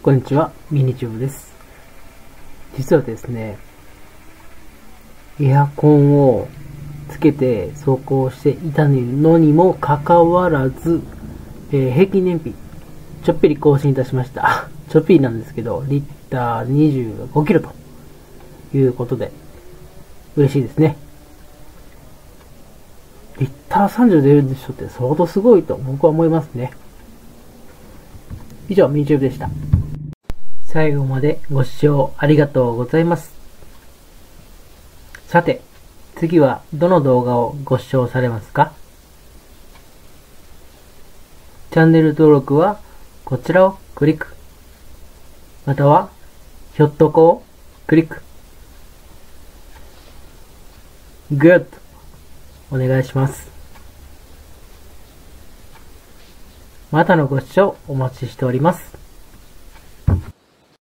こんにちは、ミニチューブです。実はですね、エアコンをつけて走行していたのにもかかわらず、平均燃費、ちょっぴり更新いたしました。ちょっぴりなんですけど、リッター25キロということで、嬉しいですね。リッター30出るでしょって相当すごいと僕は思いますね。以上、ミニチューブでした。最後までご視聴ありがとうございます。さて、次はどの動画をご視聴されますか？チャンネル登録はこちらをクリック。または、ひょっとこをクリック。Good！ お願いします。またのご視聴お待ちしております。